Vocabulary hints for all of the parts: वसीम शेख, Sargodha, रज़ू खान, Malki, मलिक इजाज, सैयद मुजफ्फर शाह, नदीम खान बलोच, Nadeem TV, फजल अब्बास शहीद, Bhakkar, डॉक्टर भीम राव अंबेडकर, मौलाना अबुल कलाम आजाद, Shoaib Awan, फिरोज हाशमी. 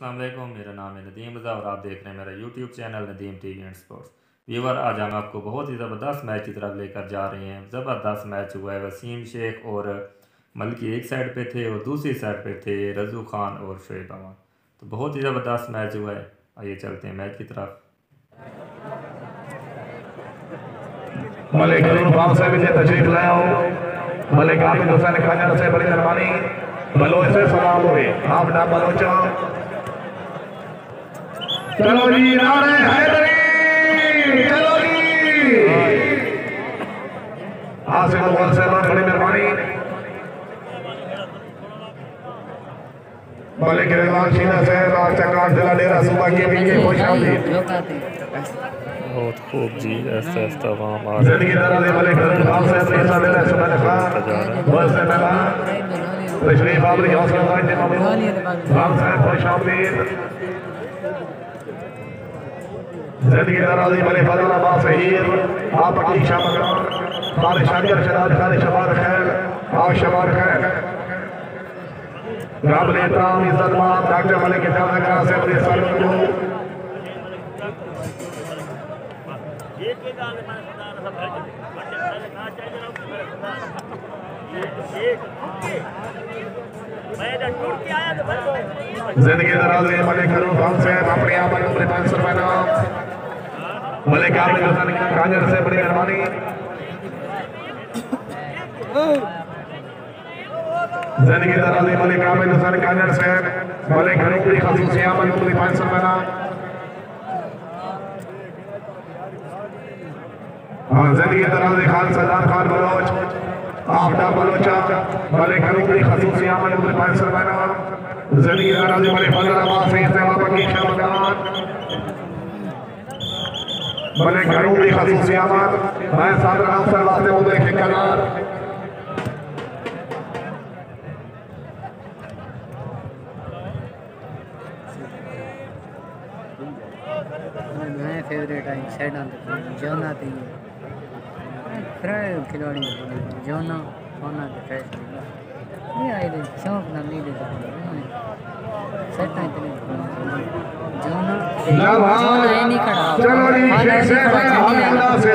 अस्सलाम वालेकुम, मेरा नाम है नदीम और आप देख रहे हैं मेरा YouTube channel Nadeem TV and sports. Viewer, आज हम आपको बहुत ही ज़बरदस्त मैच की तरफ लेकर जा रहे हैं। ज़बरदस्त मैच हुआ है, वसीम शेख और मलकी एक साइड पे थे और दूसरी साइड पे थे रज़ू खान और शोएब अवान। तो बहुत ही ज़बरदस्त मैच हुआ है, आइए चलते हैं मैच की तरफ। बलों से सलाम हुए आप ना बलोचा। चलो जी, नारे हैदरी, चलो जी। आसिफ अव्वल साहब, बड़ी मेहरबानी। बल्ले के लाल शीना से राज चक्रांत जिला डेरा सूबा के बीच खुश आमदीद। बहुत खूब जी, ऐसा तमाम आ जिंदगी दरवाजे वाले करण भाव साहब ने साथ डेरा सूबा खान बस से मेहमान श्री बाबरी हाउस के बारे में राम साहब खुश आमदीद। जिंदगी दराजी वाले फजल अब्बास शहीद आपकी शामगान सारे शागिर शराब सारे शबार खैर और शबार खैर रब ने तमाम इज्जत मान डॉक्टर मलिक साहब ने कहा से अपने सर को एक के दान में खुदा रहा खा चाहिए रहा एक जिंदगी दराजे वाले करूं खान साहब अपने आप पर अपने 500 रुपए नाम वाले काम में जाने का काजर से बड़ी मेहरबानी। जिंदगी दराजे वाले काम में जाने का काजर साहब वाले घरों की खासियत पर अपने 500 रुपए नाम। हां, जिंदगी दराजे खान सरदार खान बलोच आपदा बलोचा वाले घरों की खासियत पर अपने 500 रुपए नाम। जिंदगी दराज़ी वाले फजल अब्बास शहीद साहब की शामगान वाले घरों की खासियत मैं सादर राम सर वास्ते मुद्दे के करार। मैं फेवरेट टाइम सेट ऑन जोना थी फ्रेंड खिलाड़ी जोना होना फ्रेश नहीं आए थे शौक ना नहीं देता सेट टाइम पे जो ना नहीं खड़ा। चलो जी, शेख साहब हमला से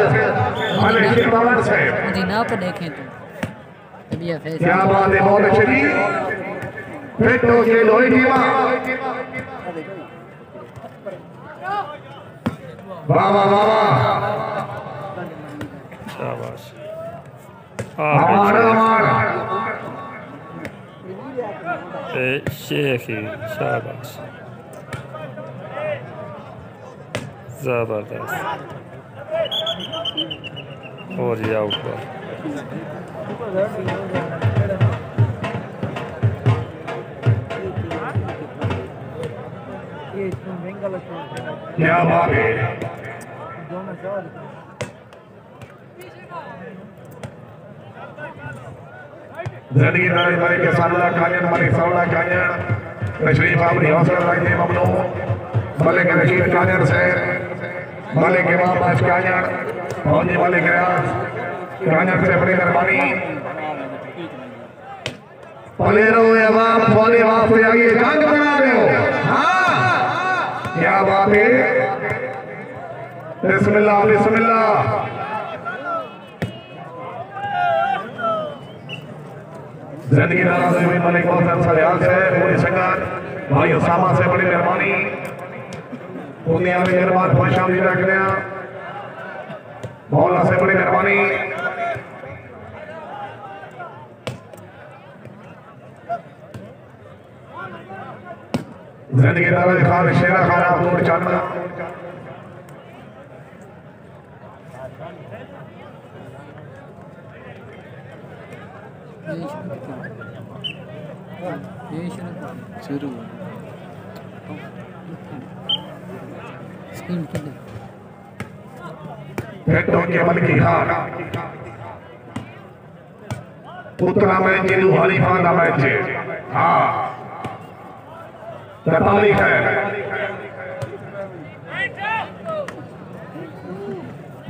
वाले शेख बाबर साहब मदीना पर देखें तो तबीयत है क्या बात है, बहुत अच्छी जी फिट हो गए लोई जीवा वाह वाह वाह शाबाश हमारा शेख शाबाश जबरदस्त और ये आउट हुआ। क्या बात है, जिंदगी दारे बारे के सालला कायन मरे सालला कायन तशरीफ आपने हौसला रखने ममनू वाले के रशीद कायन से वाले के मामा कायन होने वाले गया कायन से अपनी मेहरबानी वाले रो अवाम वाले वापस आइए जंग बना रहे हो। हां, क्या बात है, बिस्मिल्लाह बिस्मिल्लाह जिंदगी दराज़ में मलिक मोहम्मद सयाल से पूरी संगत भाई उसामा से बड़ी मेहरबानी दुनिया में मेहरबान खुशाम जी रख लिया मौला से बड़ी मेहरबानी। जिंदगी दराज़ खान शेरा खान आपको चांदा शुरू स्क्रीन के हेडों के अमल की हार पुत्रा में जिलू वाली फाना में जे हां बतानी है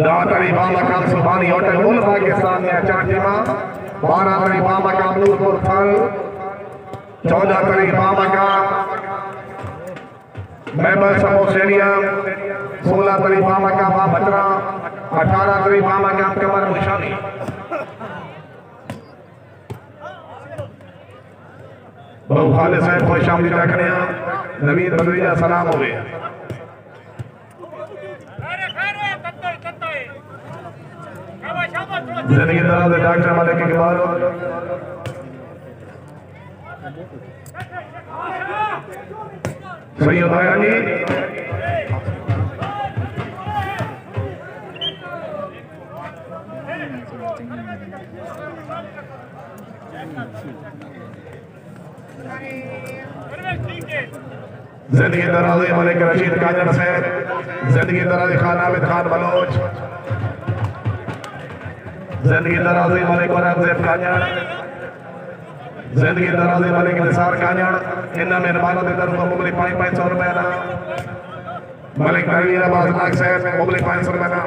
दातारी बाबा का सुभानी होटल मुल पाकिस्तान ने चाटीमा 12 तारीख बाबा का नूरपुर फल 14 तारीख बाबा का मैं समोसेरिया 16 तारीख मामा का मां भद्रा 18 तारीख मामा का कमर मुशानी बहुखाले साहब खुश आमदीद रखने नवीद बलवीजा सलाम हो गए जिंदगी तरह से डॉक्टर मालिक के बाद सही होता जी जिंदगी दराज मलिक रशीद काजन सैद जिंदगी दराज खान आबिद खान बलोच जिंदगी दराज मलिक औरंगजेब काजन जिंदगी दराज मलिक निसार काजन इन्ना मेहरबान के तरफ मुबली 500 रुपए ना मलिक नवीन आबाद नाग साहब मुबली 500 रुपए ना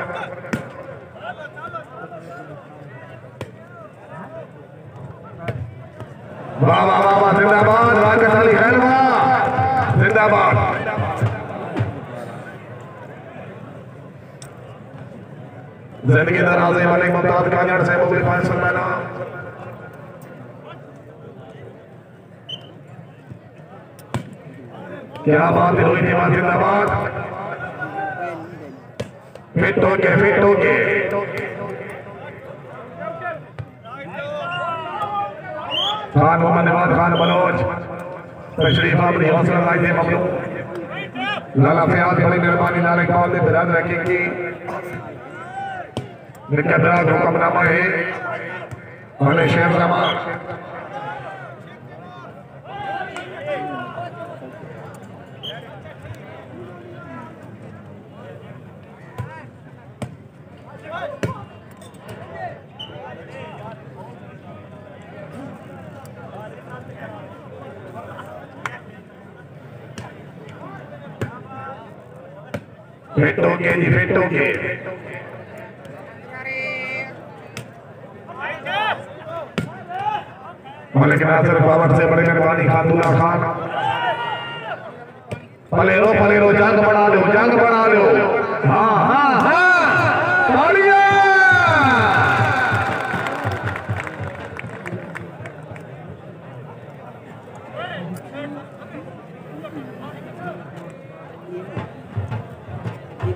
वाह वाह वाह जिंदाबाद वाकत अली खैलवा जिंदाबाद जिंदगी दराज मलिक मुमताज काजड़ साहब मुबली 500 रुपए ना क्या बात हुई थी मां जिंदाबाद फिट हो गए खान मोहम्मद नवाज खान बलोच तशरीफ अपनी हौसला लाई थे ममलूक लाला फयाज बड़ी मेहरबानी लाल इकबाल ने बिराद रखी की निकदरा हुक्मनामा है और शेर नमा भेंटों के मलिक नासर पावर से बड़े मेहरबानी खातूला खान पले रो जंग बना लो हाँ हाँ हाँ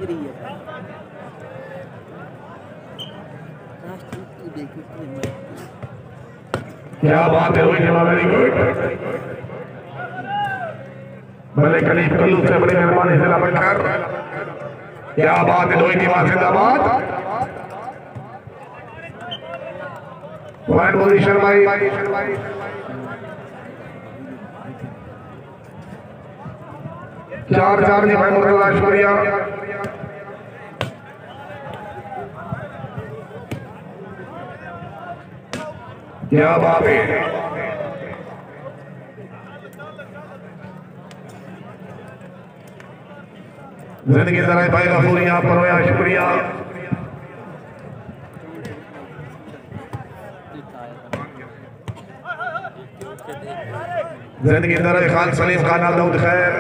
बढ़िया क्या बात है वेरी गुड भले कलीफ कल्लू से बड़ी मेहरबानी जिला बनकर क्या बात है लोही की मां जिंदाबाद मोहन मोदी शर्माई चार जी भाई मुर्तजा शुक्रिया क्या बात है जिंदगी जरा भाई गफूरी आप परोया शुक्रिया जिंदगी जरा खान सलीम खान दाऊद खैर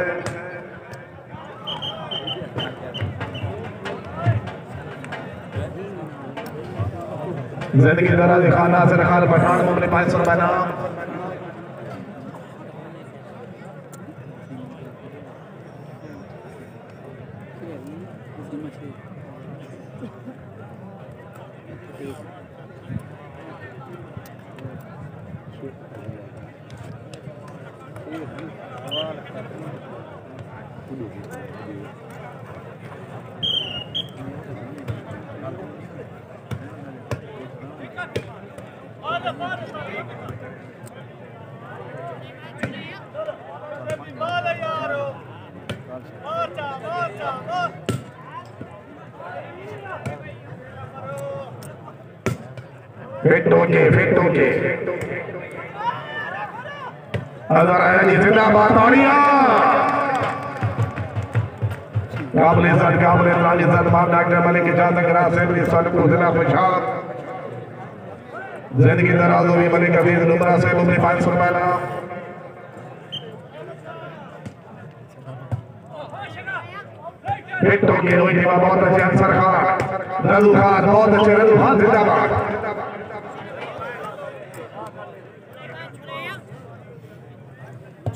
जिंदगी दराज खाना से रखाल पठान मुबली 500 रुपए नाम फिट होके अगर आया जी जिंदाबाद ताड़ियां काबले लाल इज्जत मान डॉक्टर मलिक इजाजत ग्रास साहब ने सालपुर जिला पंजाब जिंदगी दराज हुई मलिक हफीज नुमरा साहब अपने 500 रुपए फिर तो ये हुई जवाब बहुत अच्छा आंसर का रलू खान बहुत अच्छा रलू खान जिंदाबाद।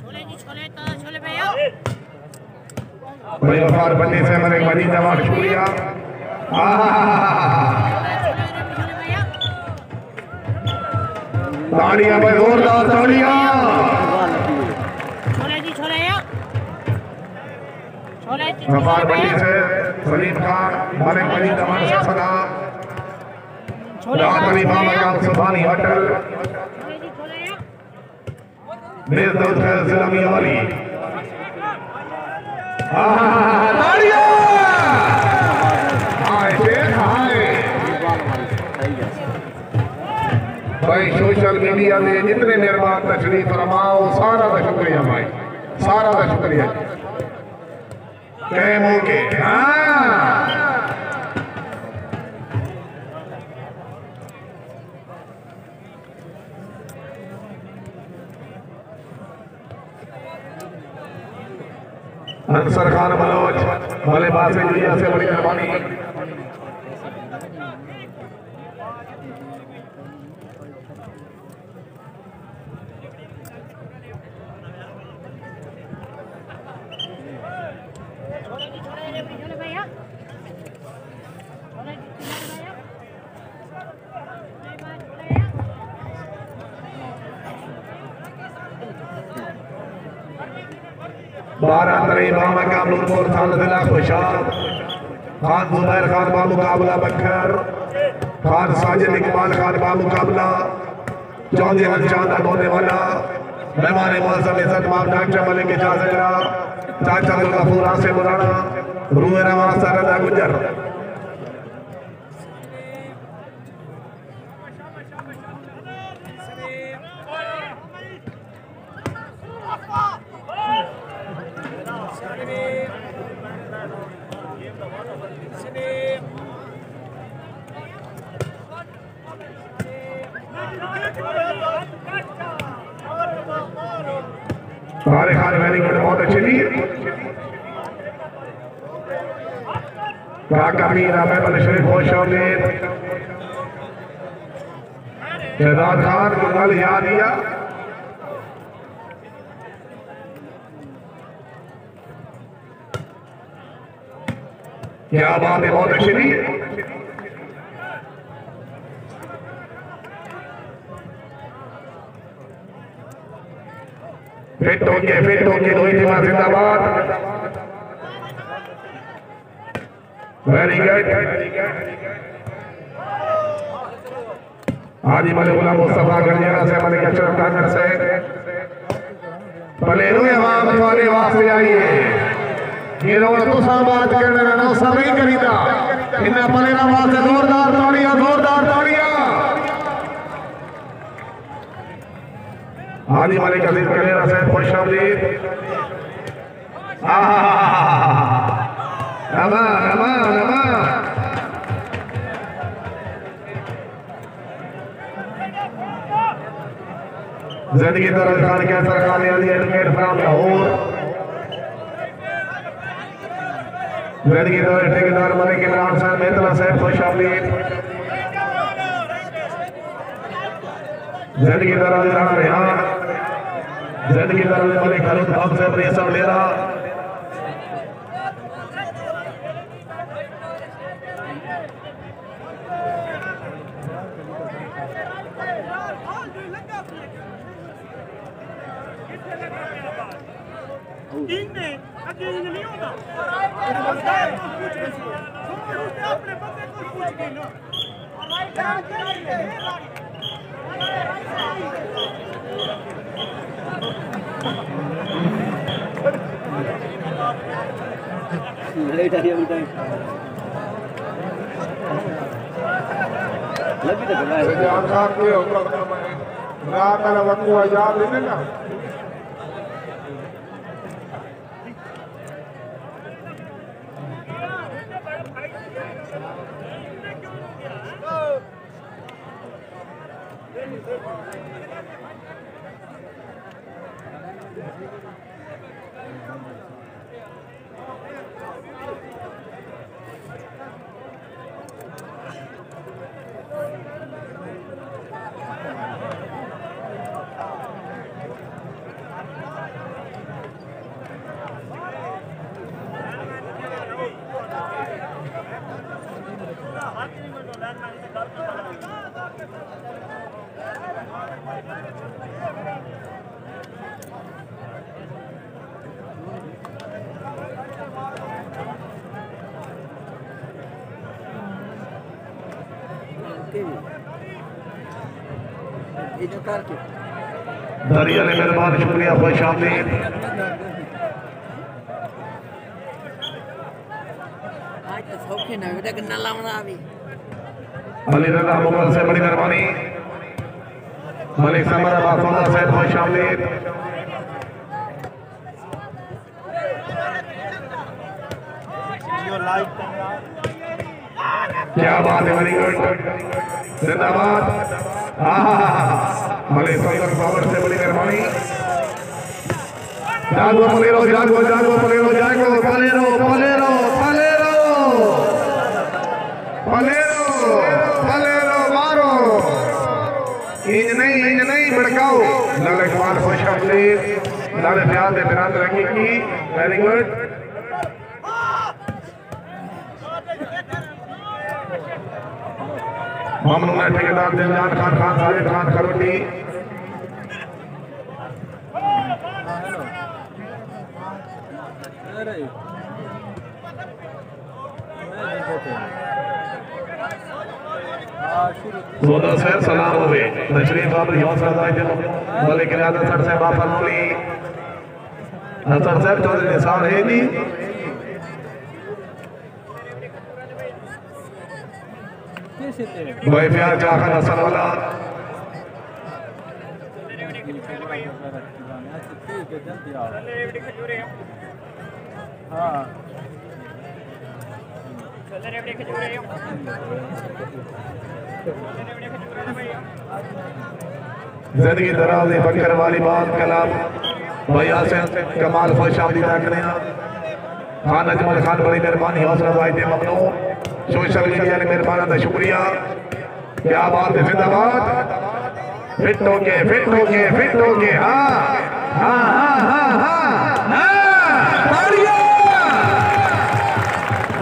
छोले जी छोले तो छोले भैया बड़े बार बंदी से मैंने बड़ी जवाब छुड़िया ताड़िया भाई जोरदार ताड़िया व्यापार बंदी से सलीम खान मारे बड़ी दमन से सना रातनी बाबा का सुभानी होटल बेजदौद से सलामी वाली ताड़िया हाय शेख हाय भाई सोशल मीडिया ने जितने निर्माण तशरीफ फरमाओ सारा का शुक्रिया भाई सारा का शुक्रिया के अंसर खान बलोच भले बात से बड़ी मेहरबानी खान जुबैर खान बा मुकाबला बखर खान साजिद इकबाल खान बा मुकाबला चौधरी चांदा होने वाला मेहमान मौसम इज्जत माफ डॉक्टर मलिक इजाजरा चाचा गफूरा से बुलाना रूए रवा सरदा गुजर सारे खान वैली बहुत अच्छी थी शहजाद खान गुंगल याद दिया क्या बात है बहुत अच्छी थी फिट होके दो जिंदाबाद वेरी गुड हाजी मलिक गुलाम मुस्तफा गंजेरा से मलिक अशरफ टाकर से भले हुए आवाज वाले वास्ते आइए ये लोग तुसा बात करने ना सब नहीं करीदा इन्हें भले ना वास्ते जोरदार ताड़ियां हाजी मलिक अजीज कलेरा साहब खुश आमदीद अमान अमान अमान जिंदगी दर्ज खान कैंसर खाने वाली एडवोकेट साहब लाहौर जिंदगी दर्ज ठेकेदार मलिक इमरान साहब मेहतला साहब खुश आमदीद जिंदगी दराज राणा रेहान जिंदगी दराज वाले खालिद बाब साहब ने सब ले रहा दरिया ने मेहरबान शुक्रिया खुश आमदीद। से बड़ी मेहरबानी मलिक साहब खुश आमदीद। क्या बात है, वेरी गुड, जिंदाबाद। मलिक साहब पावर से बड़ी मेहरबानी। जागो बोलेरो, जागो जागो बोलेरो, जागो बोलेरो, बोलेरो बोलेरो बोलेरो बोलेरो मारो, इंज नहीं भड़काओ। लाले कुमार खुश आमदीद, लाले प्यार दे बिरादर रंगी की, वेरी गुड। मामला ठेकेदार दिलदार खान खान सारे खान करोटी सोदा से सलाम होवे तशरीफ आप यौसा दाई जब मलिक रियादत सर साहब आप फरमोली सर साहब चौधरी निसार है नहीं भाई प्यार चाहकर असल वाला जिंदगी दराज बकर वाली बात कलाम भैया से कमाल खुश आमदीद करें खान अजमल खान बड़ी मेहरबानी हौसला वायदे ममनून सोशल मीडिया ने मेहरबाना का शुक्रिया। क्या बात है, जिंदाबाद। फिट हो गए, फिट हो गए, फिट हो गए। हाँ हाँ हाँ हाँ हाँ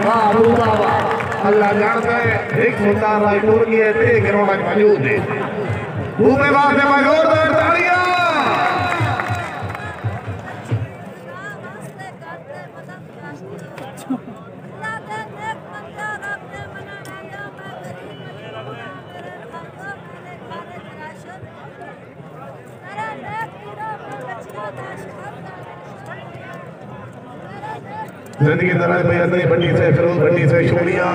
वाह, अल्लाह जानता है एक मुताबा टूर गए थे गिरोह में मौजूद है वो में बात है मौजूद है। तालियां जिंदगी दराज भैया भट्टी से फिरोज भट्टी से शुक्रिया।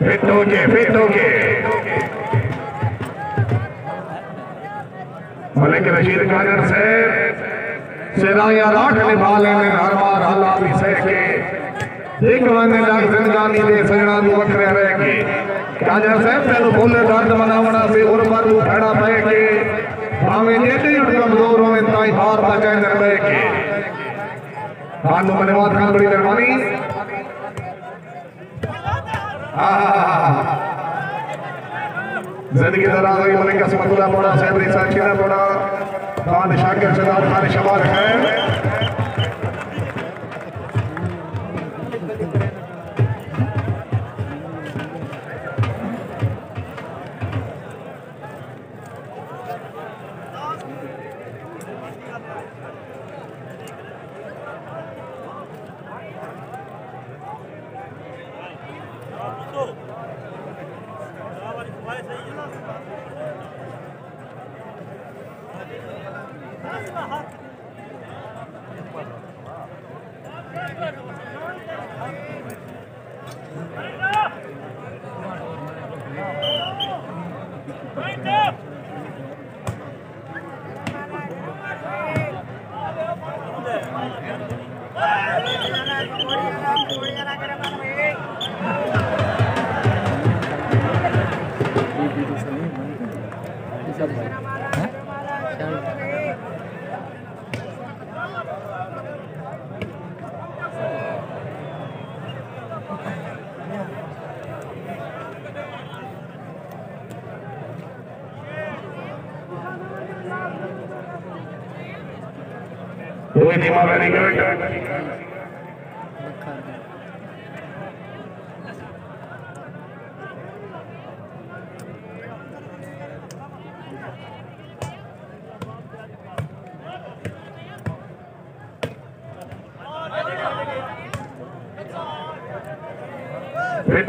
फिट हो गए, फिट हो गए। मलिक रशीद कादर से सेनाया राख निभाले ने हरवार हालात से के एक वाने लाख जिंदगानी दे सजना नु वखरे रह के कादर साहब तेनु बोले दर्द मनावना से उरबर नु खड़ा पै के भावे जेडी कमजोर होवे ताई हार ता कहंदे रह के हानु मनवाद खान बड़ी मेहरबानी। आहा जिंदगी दराज है मलिक असमतुल्ला बोड़ा साहब रिसा चिना बोड़ा खान शाकिर जनाब खान शबार है फिट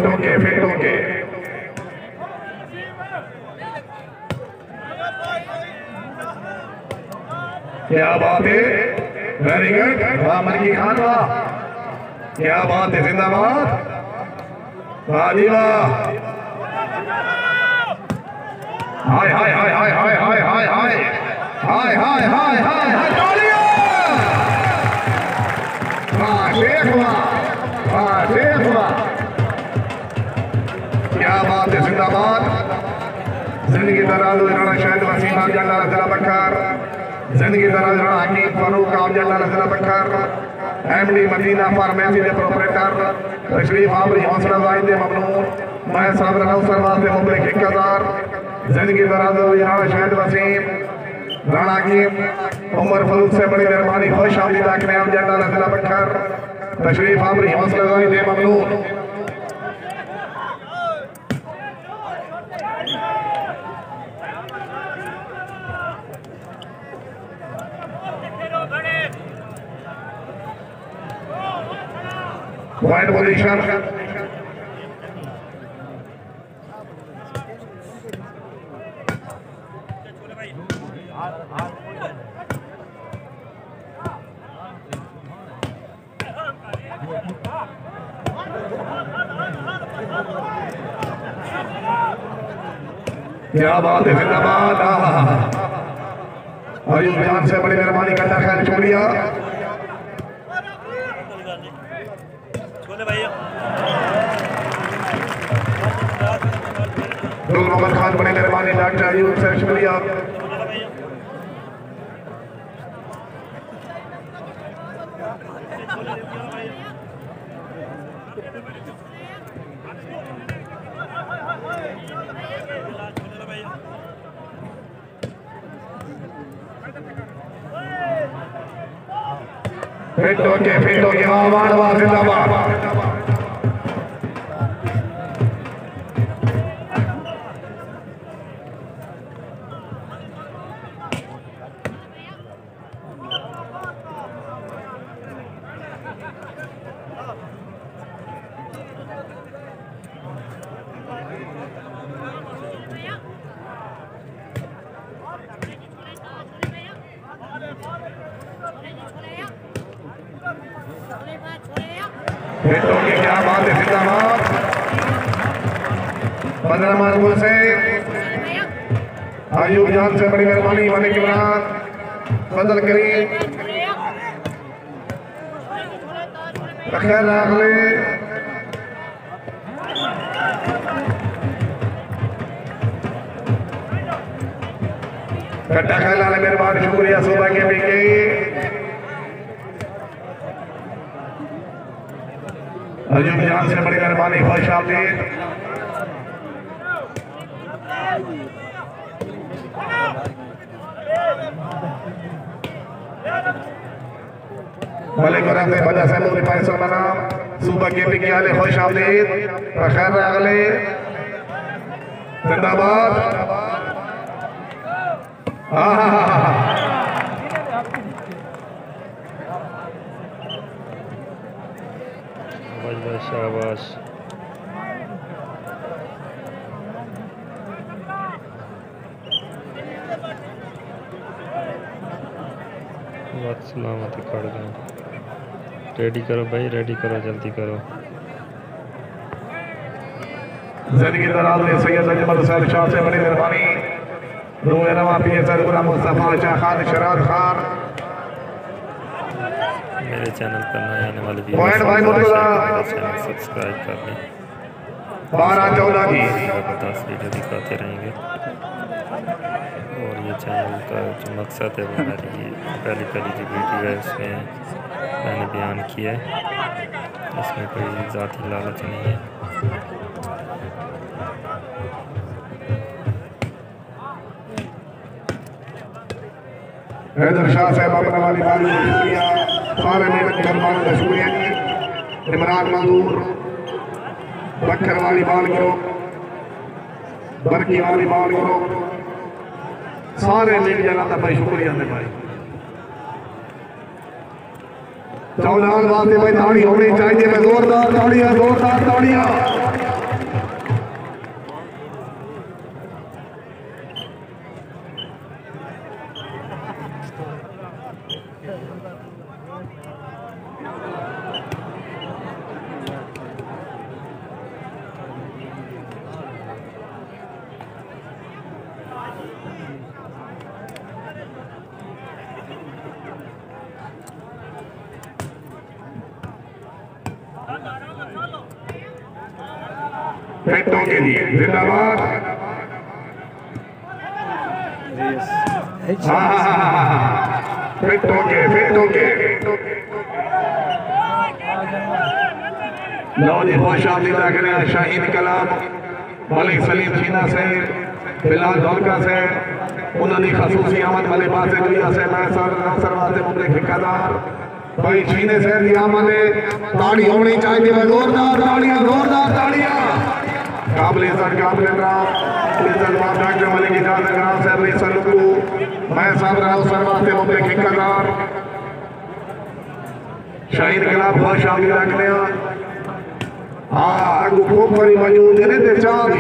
होंगे क्या बात है, वेरी गुड। वाह मर्जी खान, वाह क्या बात है, जिंदाबाद, वाह जी वाह। हाय हाय हाय हाय हाय हाय हाय हाय हाय हाय हाय हाय हाय, तालियां, वाह शेख वाह, वाह शेख वाह, क्या बात है, जिंदाबाद। जिंदगी दराज राणा शाहिद वसीम अब्दुल्ला जरा बकर, जिंदगी दराज राणा हकीम फारूक अब्दुल्ला जरा बकर, एमडी मदीना फार्मेसी के प्रोपराइटर तशरीफ आमरी, हौसला जाहिद ममनून, मैं सादर अफसर वास्ते मुबलिक ठेकेदार। जिंदगी दराज राणा शाहिद वसीम राणा हकीम उमर फारूक से बड़ी मेहरबानी, खुश आमदीद आखने अब्दुल्ला जरा बकर, तशरीफ आमरी, हौसला जाहिद ममनून। वाइड पोजीशन क्या बात है, जिंदाबाद। और इस बयान से बड़ी मेहरबानी करता है छोड़िया मोहम्मद खान, बड़े मेहरबानी डॉक्टर यूब सर, शुक्रिया। फिट हो के वाह जिंदाबाद। क्या बात है, जिंदाबाद। 15 मार्गों से आयुब जान से बड़ी मेहरबानी, वाले के बाद बदल करीब कट्टा खाला ने मेहरबान, शुक्रिया। सुबह के बीके अजूब जान से बड़ी मेहरबानी, खुश आमदीद। सूबा के पी के आले, खुश आमदीद, खैर अगले, जिंदाबाद। शाबाश, बात सलामत कर दो, रेडी करो भाई, रेडी करो, जल्दी करो। जिंदगी दराज ने सैयद अजमल सर शाह से बड़ी मेहरबानी, रूए नवा पी सर गुलाम मुस्तफा शाह खान शरार खान। मेरे चैनल पर नए आने वाले सब्सक्राइब कर लें, 12-14 की वीडियो दिखाते रहेंगे। और ये चैनल का जो मकसद है वो हमारी पहली जो वीडियो है उसमें मैंने बयान किया है, इसमें कोई ज़ाती लालच नहीं है। हैदर शाह साहब अपना वाली बारी शुक्रिया सारे मेहनत करवान मशहूरिया इमरान मंजूर बक्कर वाली बाल करो बरकी वाली बाल करो सारे मीडिया लाता भाई शुक्रिया ने भाई चौलान वास्ते भाई ताड़ी होनी चाहिए मैं जोरदार ताड़ियां जोरदार ताड़ियां पेटों के लिए जिंदाबाद। पेटों के नौजी बादशाह निदा करें शाहीन कलाम मलिक सलीम शीना से बिलाल दौलका से उन्होंने खसूसी आमद वाले पास दुनिया से मैं सरवाते मुमलिक ठेकेदार भाई शीने से आमद ने ताड़ी होनी चाहिए जोरदार ताड़ियां जोरदार ताड़ियां काबले सर काबले लेजर बाप डॉक्टर मलिक इजाज ग्राम सर ने सल्लू मैं साहब राव शर्मा से मुद्दे ठेकेदार शाहिद खिलाफ बहुत शामिल रखने हाँ अगू खूब बड़ी मौजूद है ते चार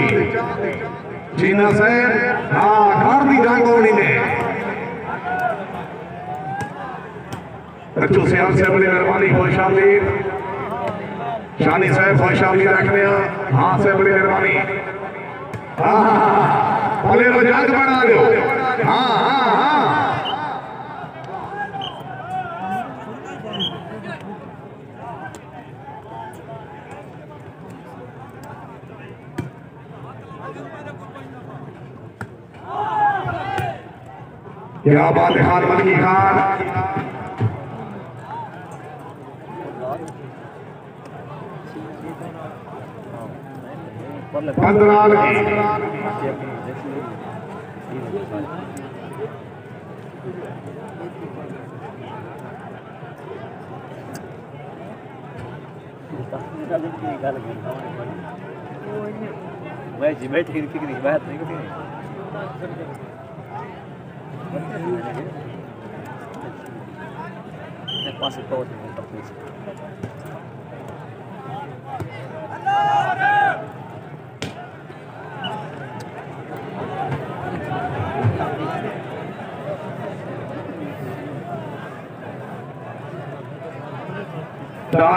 जीना सैर हाँ घर दी जंग होनी ने रचू सियाल से बड़ी मेहरबानी बहुत शामिल शानी साहब खुशाली रखने हां से बड़ी मेहरबानी भले मजाक बना दो हाँ हाँ हाँ क्या बात है खान मलकी खान चार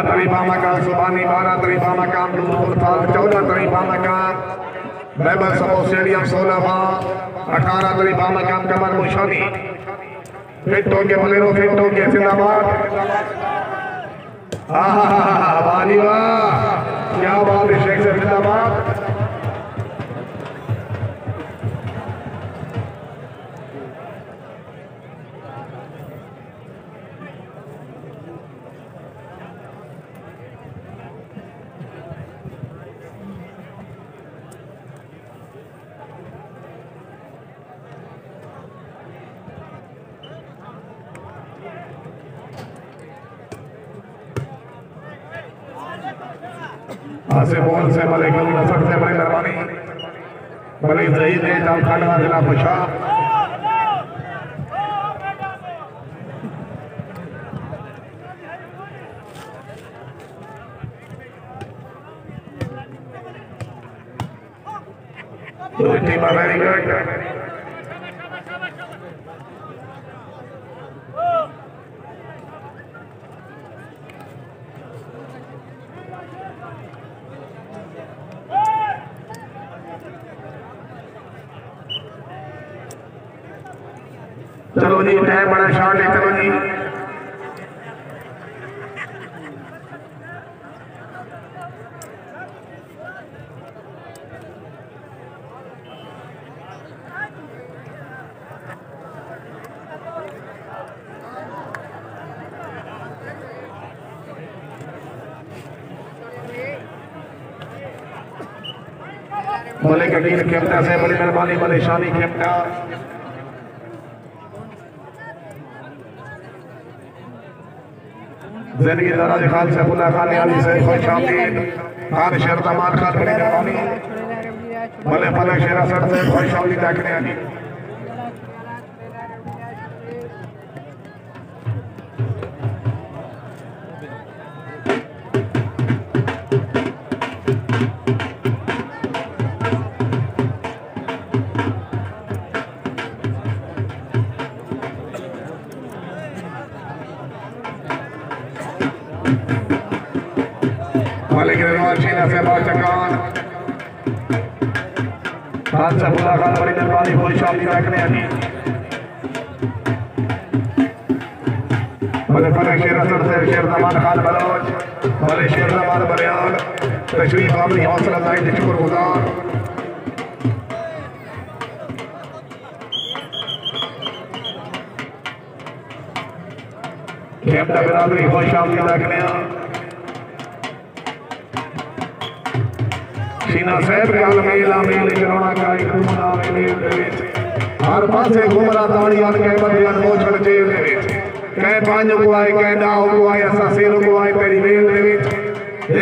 तरीफा मकान सुबानी 12 तरीफा मकान 14 तरीफा मकान बैबल समोसेडियम 16 18 तरीफा मकान कमर मुशानी फिटों के बलेरो फिटों के सिंदाबाद वाली वाह क्या बात है शेख से सिंदाबाद से बोल से मलिक नसर से बड़ी मेहरबानी मलिक जहीद ने जाम खाना जिला पुशा वेरी गुड चलो जी टाइम बड़ा शॉर्ट है चलो जी मलिक अकील खेमटा से बड़ी मेहरबानी मलिक शानी खेमटा जिंदगी दारा खान सैफुल्ला खान यानी से खुश आमदीद खान शेरतमान खान बड़ी जवानी भले भले शेरा सर से खुश आमदीद देखने आनी सीना साहब काल मेल चरोना का हर पासे घुमरा ताणी यार के बदियान को छड़ जे दे विच कै पांच को आए कै डाओ को आए असा सिर को आए तेरी मेल दे विच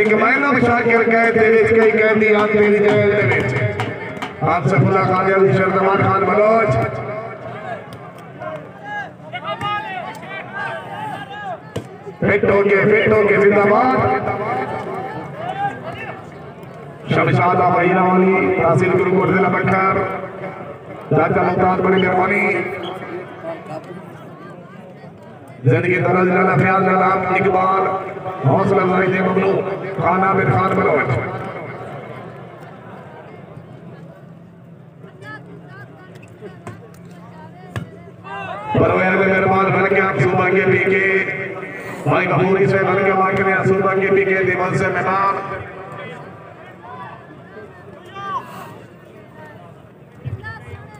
एक मैनब शाकिर कै दे विच कई कहंदी आ तेरी जेल दे विच आप सफुल्ला खान अली शर्दमान खान बलोच फिट होके जिंदाबाद शमशादा महीना वाली राशिद गुरु गुरजिला बक्कर राजा मुमताज बड़ी मेहरबानी जिंदगी तरह जिला फयाज नाम इकबाल हौसला अफजाई दे ममनू खान आबिद खान बलोच परवेर मेहरबान बन के आप सूबा के पी के भाई महमूद से बन के मांगने सूबा के पी के दीवान से मेहमान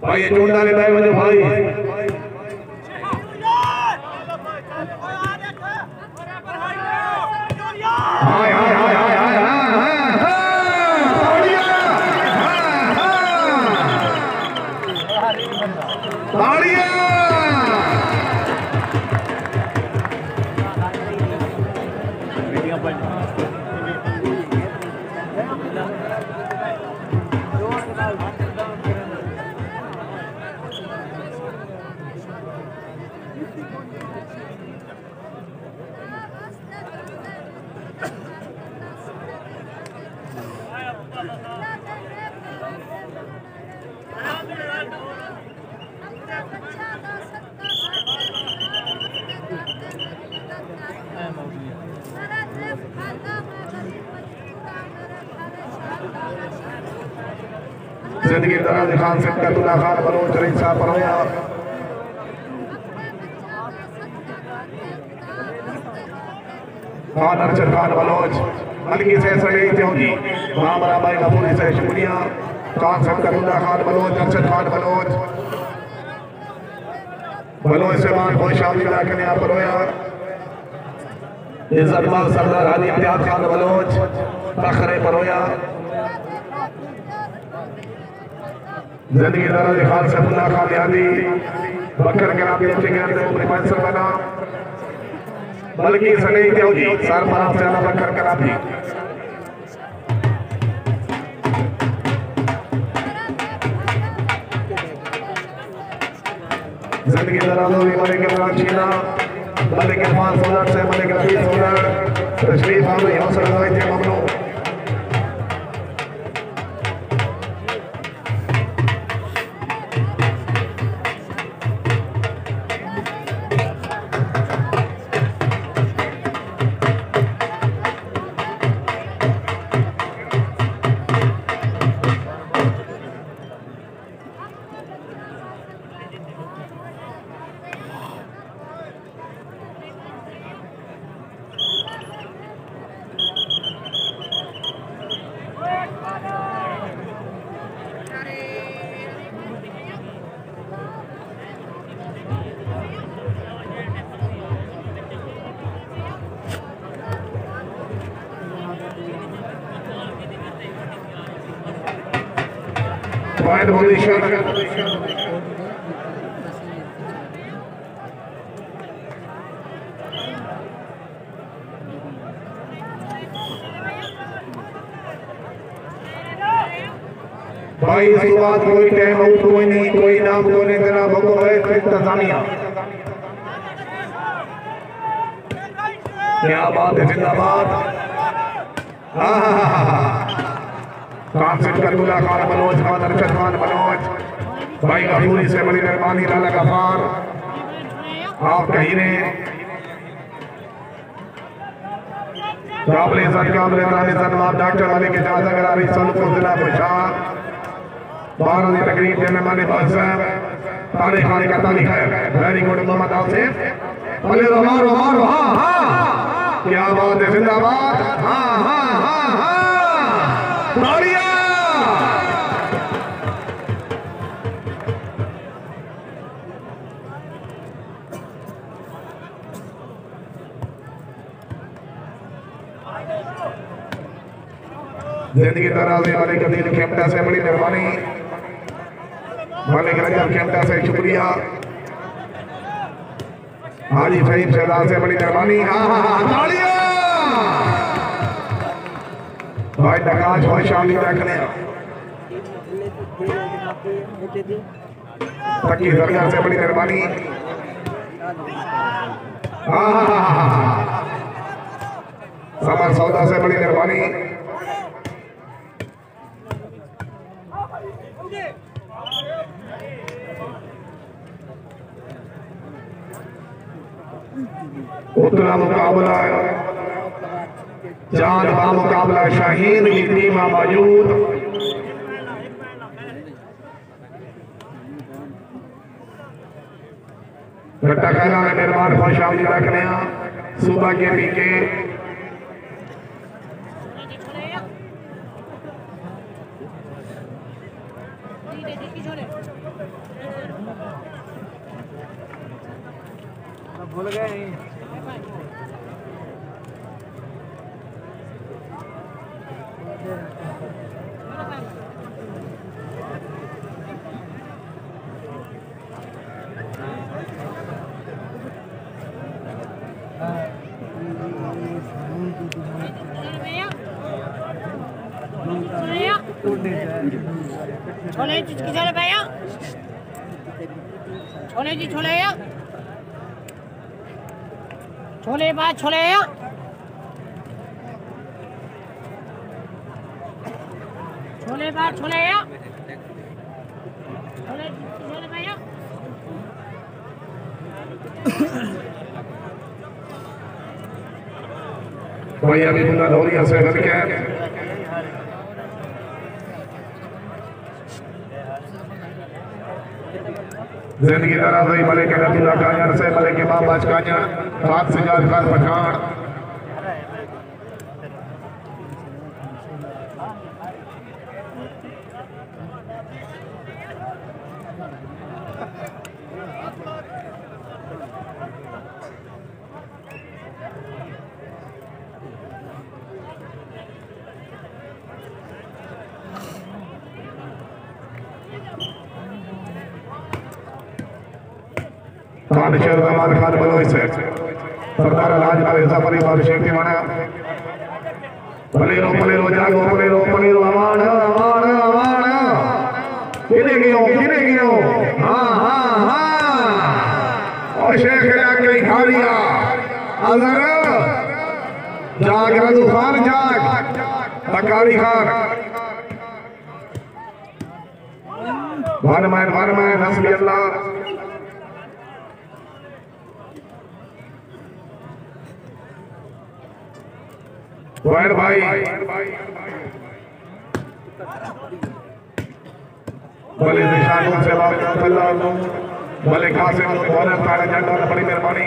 भाई ये चूड़ा ले भाई मुझे भाई हाय हाय हाय हाय हाय जिंदगी तरह खान सिंह का तुला खान बलोच रही साहब परोया खान अर्चन खान बलोच हल्की से सड़ी त्योगी मामरा भाई कपूर से शुक्रिया खान सिंह का तुला खान बलोच अर्चन खान बलोच बलोच से मान कोई शामिल ना करने आप परोया इज्जत माल सरदार हाजी प्याज खान बलोच बखरे परोया जिंदगी दारा खान सैफुल्ला खान यानी बकर ग्राम पंचर बना बल्कि सने जी सर बना सला बकर ग्राम जी जिंदगी दारा मलिक इमरान शीना मलिक इरफान सोलर से मलिक रफी सोलर तशरीफ आमरी हौसला थे ममनू भाई इसके बाद कोई टाइम आउट कोई नहीं, कोई नाम बोलने का ना भगो है इंतजामिया। क्या बात है, जिंदाबाद। कामसेट करूला खान मनोज खान, अरशद खान मनोज भाई का पूरी से बड़ी मेहरबानी। लाला गफार आप कहीं ने काबले इज्जत काबले तारीफ मां डॉक्टर वाले के जादा करारी सोनपुर जिला पछाड़ बाहर की तकरीब में मेहमान पास तारे खाने का ताली है। वेरी गुड मोहम्मद आसिफ बोले रोमार रोमार। हां हां क्या बात है, जिंदाबाद। हां हां हां हां तालियां। जिंदगी दराजे वाले कदीर कैमरा से बड़ी मेहरबानी मालिक रजब कैमरा से शुक्रिया। हाजी फरीद शहजाद से बड़ी मेहरबानी। भाई डकाज भाई शादी रखने तकी सरकार से बड़ी मेहरबानी। समर सौदा से बड़ी मेहरबानी। उतना मुकाबला जान बा मुकाबला शाहीन की टीम मौजूद। रटाखाना में निर्माण खुशामदी रखने सुबह के पीके भूल गए। छोले जी किधर भैया, छोले जी छोले या छोले बात छोले या। छोले बात छोले या छोले जी किधर भैया। भैया भी बुला धोरिया से घर के जिंदगी दराज़ी मलिक नबीला कायर से मलिक इमाम आज काया रात सिजाद खान पठान। बादशाह जमाल खान बलोई से सरदार राज वालेसा पर बादशाह के माना भले रो जागो भले रो अमान अमान अमान किने गयो। हां हां हां और शेख ने कई खा लिया अजर जाग रदू खान जाग तकारी खान मान मैं नस्बी अल्लाह। वायर भाई भले निशानों से बात अल्लाह भले कासिम वाले तारे झंडा बड़ी मेहरबानी।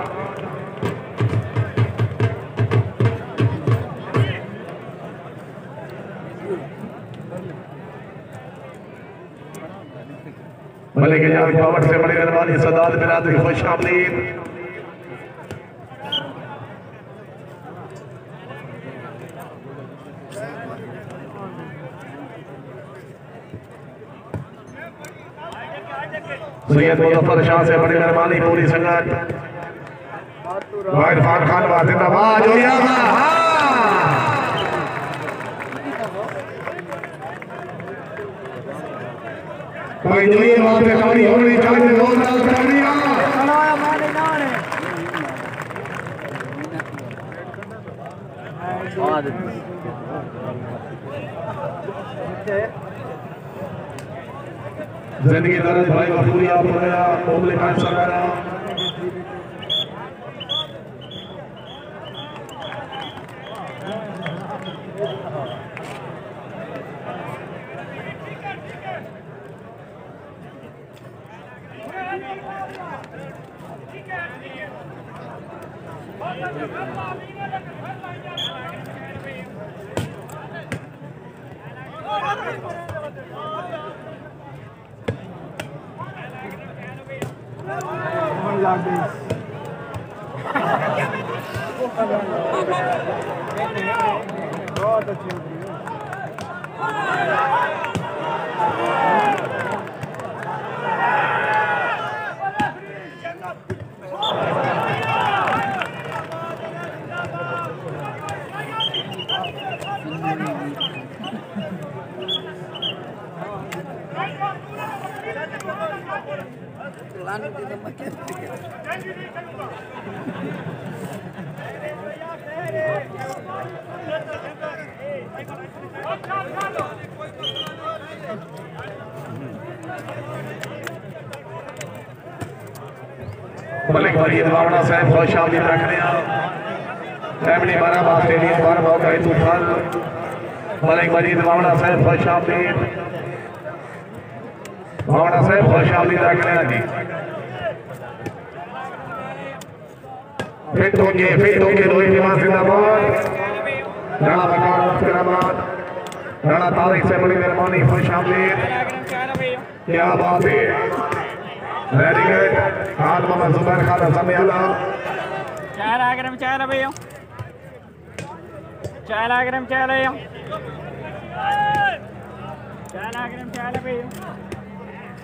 सैयद मुजफ्फर शाह से बड़ी मेहरबानी पूरी संगत इरफान खान वाजिदाबाद कोई नहीं वहां पे खड़ी होनी चाहिए लोग नाल खड़िया बनाया माने नाने बाद जिंदगी दर्द भाई पूरी आप बनाया मुमले खान सरकार फिटों के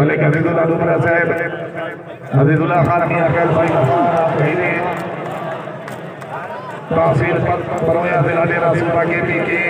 मलिक अजीजुल्ला दुबरा साहब अजीजुल्ला खान मियां कैल भाई महीने तहसील बरोया जिला डेरा सूबा के पी के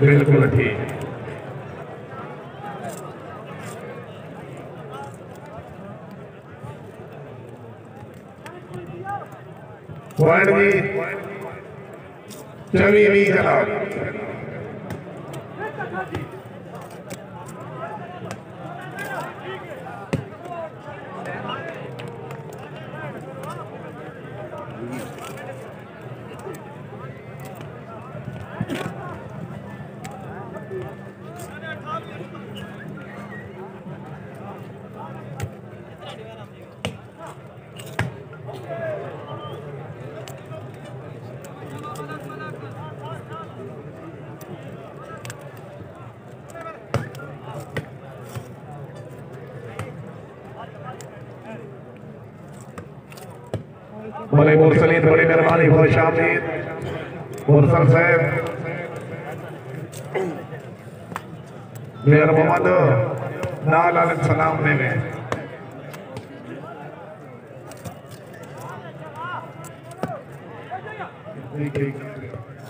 बिल्कुल ठीक। पॉइंट भी चवी भी जनाब बोले मुर्सलीद बड़ी मेहरबानी हो शामिल मुर्सल साहब मेयर मोहम्मद नाल अलग सलाम देने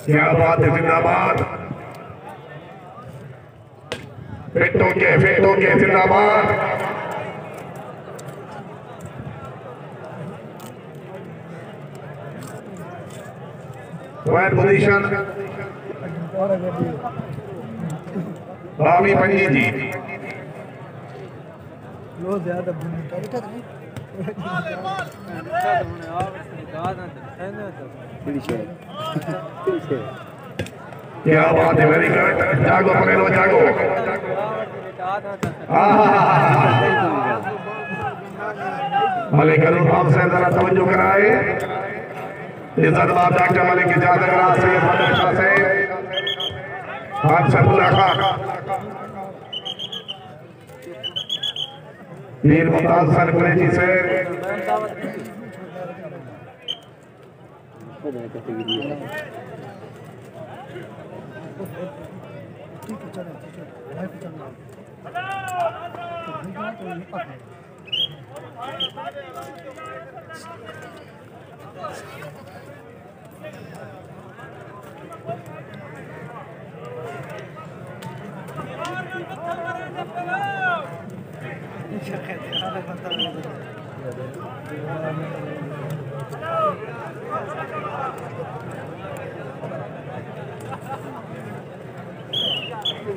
क्या बात है जिंदाबाद फिटों के जिंदाबाद पोजीशन रामी पंजी जी लो ज्यादा क्या बात है वेरी गुड जागो पकड़ो जागो मलिक अरूफाम साहब जरा तवज्जो कराए इज्जतदार डॉक्टर मलिक की इजाजत राह से मदरसा से आप सब मुलाकात पीर मुमताज सरपंच जी से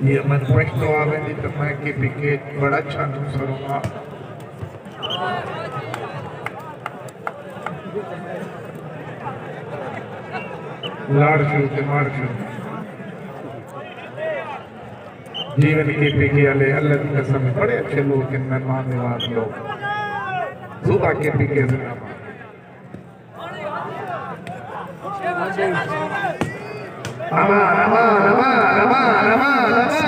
ये मन तो आवे नहीं तो मैं की विकेट बड़ा अच्छा दूसरों लाड़ शुरू के मार शुरू जीवन की पिके अले अल्लाह के समय बड़े अच्छे लोग इन मेहमान निवाज लोग सुबह के पिके अमान अमान अमान अमान अमान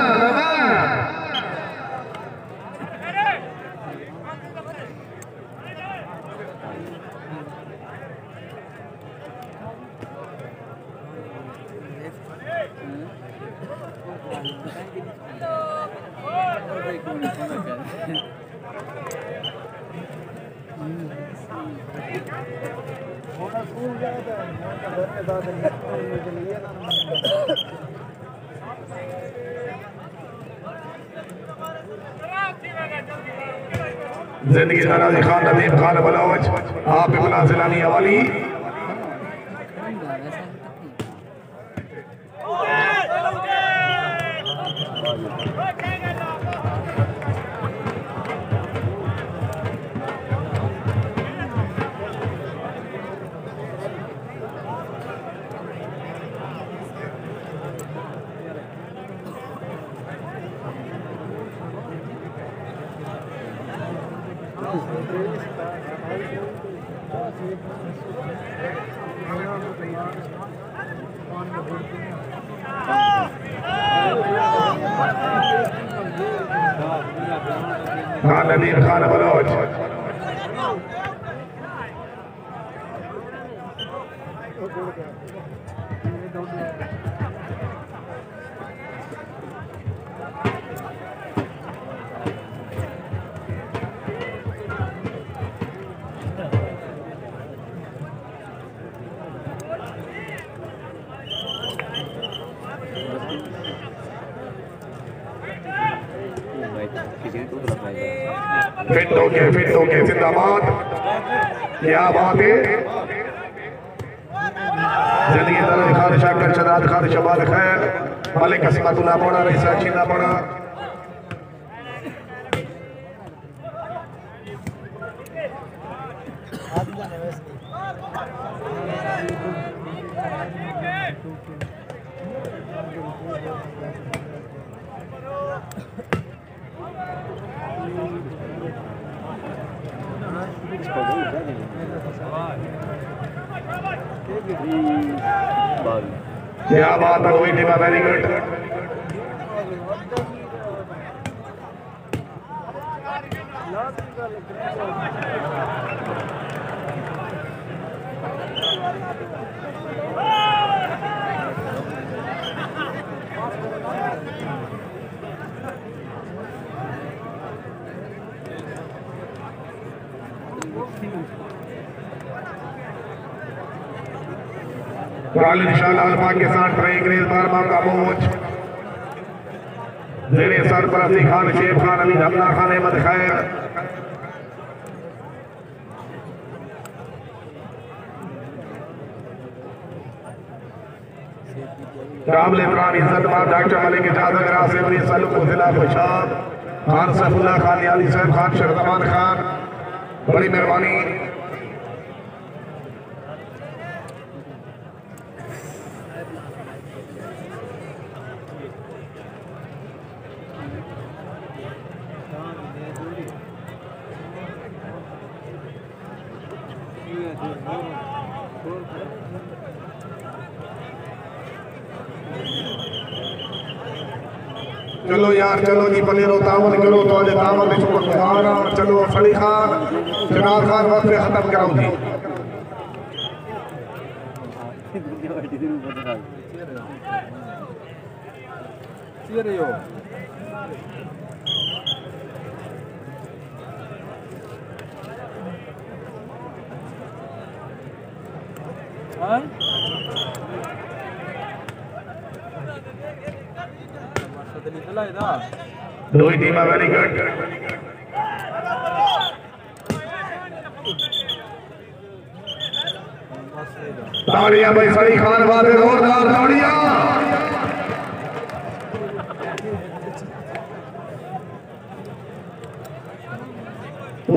जिंदगी नाराजी खान नदीम खान बलावच आप इमला जिलानी हवाली नदीम खान बलोच फिट हो गए जिंदाबाद। या वहाँ पे जिंदगी खारिशा कर शराद खारिश बात है भले किस्मत ना पड़ा साक्षी ना पड़ा क्या बात है हुई थी मैं वेरी गुड। के साथ मेरे सरपरस्ती खान शेख खान अली हमला खान अहमद खैर काबिल इमरान इज्जत बाब डॉक्टर मलिक इजाजत राशेवरी सलूक जिला पेशाब खान सैफुल्ला खान याली साहब खान शरदमान खान बड़ी मेहरबानी। चलो यार चलो जी पलेरो तावन करो तो तावन में शुक्र गुजार और चलो फली खान जनाब खान वक्त पे खत्म कराऊं जी। दो ही टीम वेरी गुड। ताड़िया भाई सड़ी खान वाले जोरदार ताड़िया।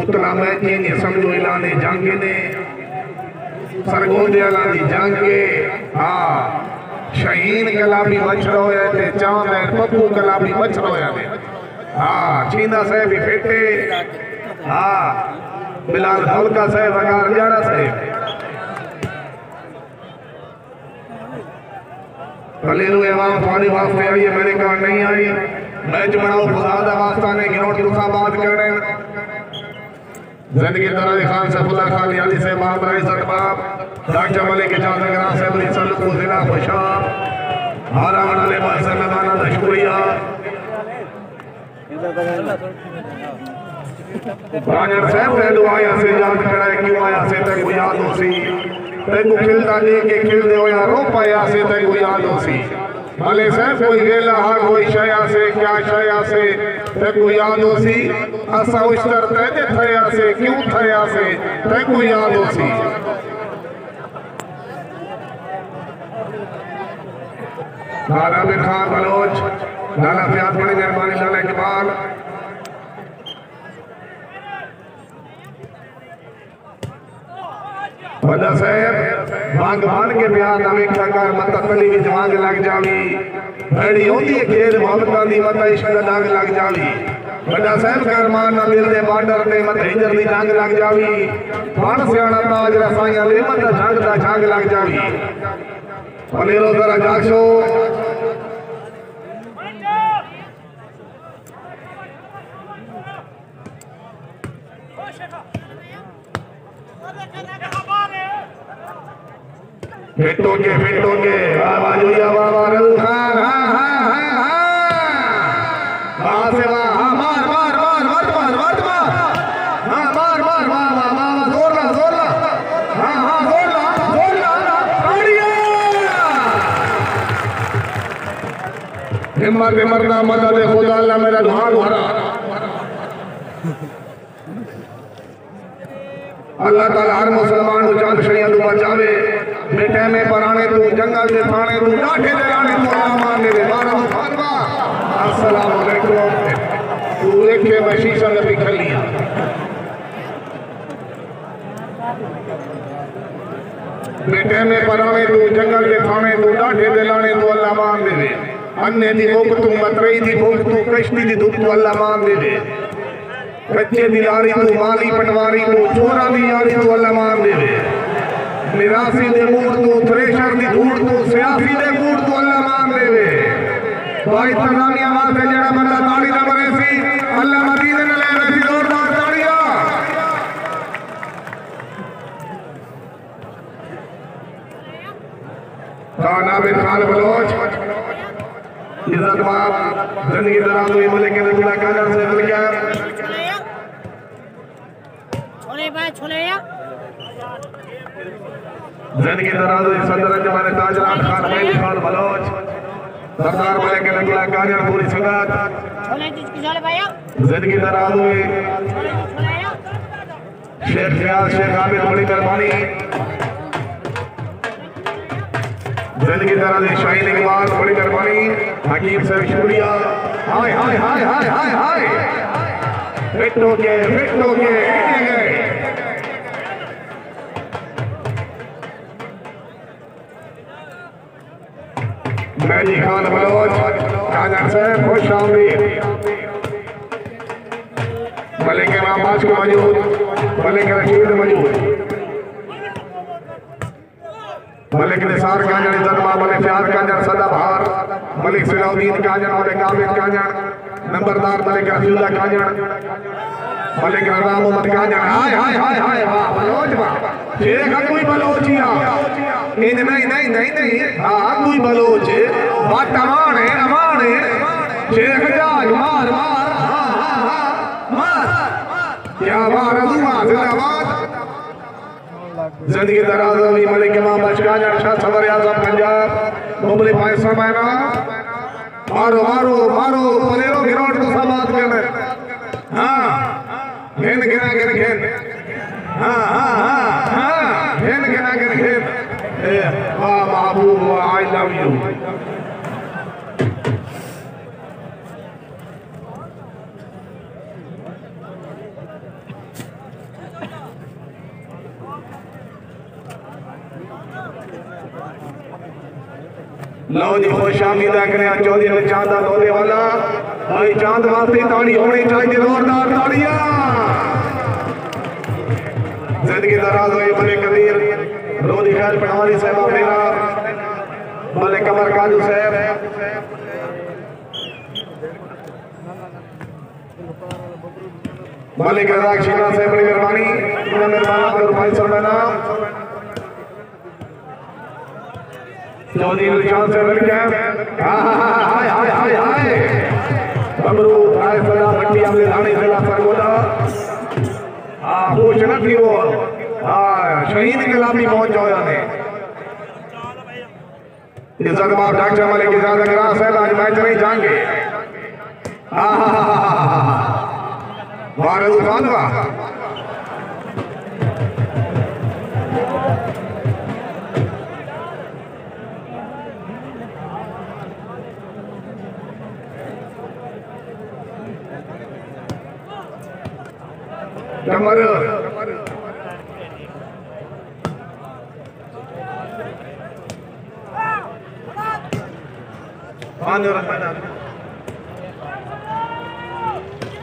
उतना मैच ने समझो इलाने जांगे ने सरगोंडिया लाने जांगे हाँ शहीन गलाबी मच रोया थे चांद है पप्पू गलाबी मच रोया थे हाँ चीना साहब फेटे हाँ बिलाल हल्का साहब अगार जाड़ा साहब पलेरू एवं थोड़ी वास्ते आई है मेरे कहा नहीं आई मैच बनाओ खुदादा वास्ता ने गिरोट दूसरा बात कर रहे हैं जिंदगी दराज खान सफुल्ला खान याली से बाप राय सरबाब डॉक्टर मलिक इजाजत ग्राम से जिला पेशाब हारा मनाले बादशाह मेहमाना का शुक्रिया। राजन साहब ने दुआया से याद कराए क्यों आया से तक को याद हो सी तेको खेलता नहीं के खेल दे होया रो पाया से तक को याद हो सी भले साहब कोई गेला हा कोई शया से क्या शया से तेको याद हो सी असा उस्तर ते थया से क्यों थया से तेको याद हो सी लाला बिन खान बलोच लाला प्याज बड़ी मेहरबानी लाला इकबाल बदा साहब मांग मान के प्यार नवेक सरकार मत तली विच मांग लग जावी भड़ी होंदी खेल मोहब्बत दी मत इश्क दा डांग लग जावी बड़ा साहब करमान ना दिल दे बॉर्डर ते मत हिजर दी डांग लग जावी बण सियाणा ताज रसाइयां ले मत झंग दा झांग लग जावी पलेरो जरा जागो फिट हो गए बाबा जी बाबा रल खान हाँ हाँ हाँ हाँ वहाँ से वहाँ हाँ मार मार मार मार मार मार मार हाँ मार मार मार मार मार जोर ला हाँ हाँ जोर ला बढ़िया हिम्मत हिम्मत ना मदद खुदा अल्लाह मेरा धान भरा अल्लाह ताला हर मुसलमान को चंद शरीयत बचावे बेटे में पराने तू जंगल दे थाने रू लाठे दे रानी मोला मारने दे बारा फरमा अस्सलाम वालेकुम पूरे के बशीशा ने बिखर लिया बेटे में पराने तू जंगल दे थाने रू लाठे दे रानी मोला मारने दे अन्ने दी भूख तू मतरई दी भूख तू कश्ती दी धूप तू अल्लाह मारने दे कच्चे दिलारी तू माली पटवारी तू चोरा दी यारी तू अल्लाह मान दे निरासी दे मूड तू थ्रेशर दी धूड़ तू सियासी दे मूड तू अल्लाह मान दे भाई तरानी आवाज है जेड़ा बंदा ताड़ी दा मरे सी अल्लाह मदीने ने ले सी जोरदार ताड़ियां काना बिन खान बलोच इज्जत बाप जिंदगी दराज हुई मलिक ने बुला कादर से मिल गया जिंदगी दराज हुई सदर जमाने ताजरात खान मेल खान बलोच सरदार मलिक ने बुला कादर पूरी संगत जिंदगी दराज हुई शेख ख्याल शेख आबिद बड़ी मेहरबानी जिंदगी दराज हुई शाहीन इकबाल बड़ी मेहरबानी हकीम से शुक्रिया हाय हाय हाय हाय हाय हाय फिट हो गए मैली खान बलोच काजर साहब खुश आमदीद मलिक इमाम बादशाह मौजूद मलिक रशीद मौजूद मलिक निसार काजर जनमा मलिक प्यार काजर सदाबहार मलिक सलाउद्दीन काजर मलिक कामिल काजर नंबरदार मलिक रफीला काजर मलिक रजा मोहम्मद काजर हाय हाय हाय हाय वाह बलोच वाह शेख कोई बलोचिया नहीं नहीं नहीं नहीं नहीं हां कोई बलोच बात अमान है शेख जाग मार मार हां हां हां मार क्या मार दुआ जिंदाबाद जिंदगी दराज हुई मलिक इमाम बचकाजर शाह सदर आजम पंजाब मुबली भाई साहब आना मारो मारो मारो पलेरो ग्राउंड को समाप्त करना हां घेन घेन घेन घेन हां हां हां हां घेन घेन घेन घेन वाह महबूब वाह आई लव यू लो जी खुश आमदीदा करें चौधरी में चांद लोधे वाला भाई चांद वास्ते ताड़ी होनी चाहिए जोरदार ताड़ियां जिंदगी दराज हुई बड़े कबीर रोनी खैर पटवारी साहब मेरा मलिक कमर काजू साहब मलिक रजा शीना साहब बड़ी मेहरबानी भाई सरदाना चौधरी निशान से मिल गए हाय हाय हाय हाय बबरू भाई सदा मंडी हमने लाने जिला सरगोदा पूछ ना थी वो शहीद गुलामी पहुंच जाओ यानी इज्जत बाप डॉक्टर मलिक इजाज अगरा साहब आज मैच नहीं जाएंगे भारत खान का कमर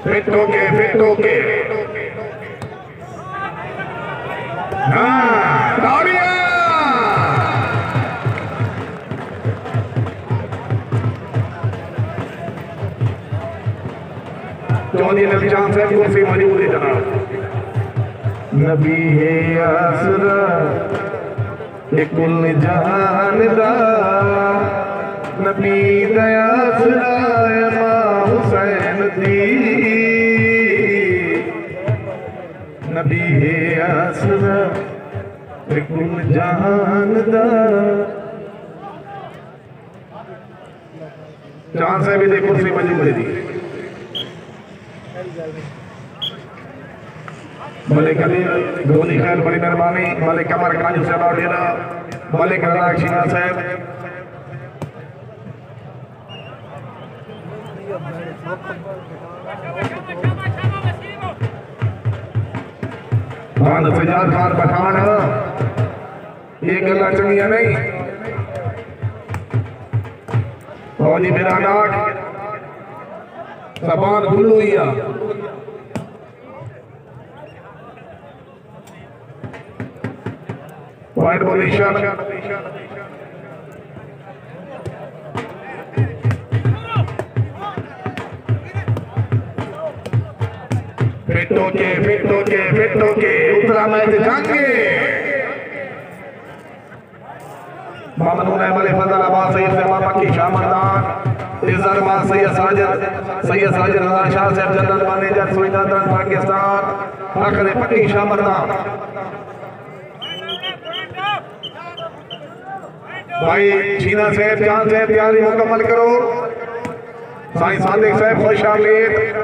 फिट होके हाँ ताड़ियां चौधरी नलचांद साहब को से मौजूद है जनाब नबी है आसरा ये कुल जहान दा नबी दया सुराया माँ हुसैन दी नबी है आसरा कुल जहान दा जहां से भी देखो से मजबूरी दी बोले कबीर धोनी खैर बड़ी मेहरबानी बोले कमर काजू से बाबेरा बोले करनाक शिना साहब बांध फिजार खान पठान ये गला चंगिया नहीं फौजी मेरा नाक सबान भूलू या वाइड पोजीशन फिटो के उतरा मैच जाके मामनून अहमद फजल आबाद सैयद मामा की शामदान इजर मा सैयद साजद रजा शाह साहब जनरल मैनेजर सुविधादान पाकिस्तान आखिर पक्की शामरदा भाई छीना साहब जान साहब तैयारी मुकम्मल करो साईं सादिक साहब खुश आमदीद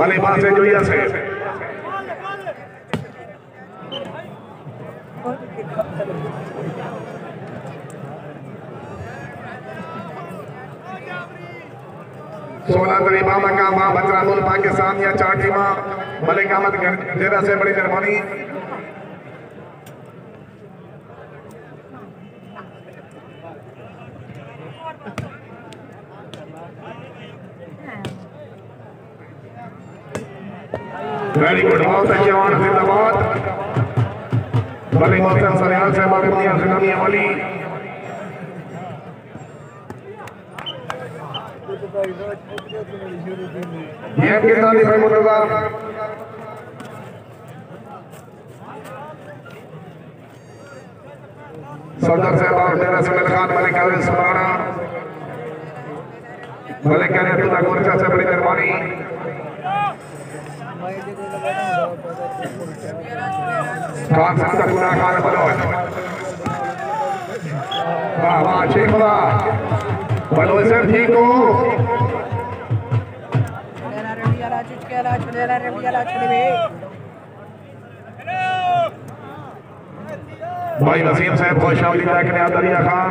भले बात से जोया से सोनादरी मामा का माँ बजरामुल पाकिस्तान या चाटी माँ भले कामत डेरा से बड़ी मेहरबानी वेरी गुड बहुत अच्छे आवाज जिंदाबाद भले मोहसिन सरियाल से बड़ी दुनिया जिंदगी वाली ये कितना भाई मुर्तजा सदर साहब और डेरा सुनील खान मलिक अल समाना मलिक अल मोर्चा से बड़ी मेहरबानी खान साहब का गुना खान बलोच वाह वाह शेख वाह बलोच साहब ठीक हो भाई नसीम साहब खुश आमदीद कहने दरिया खान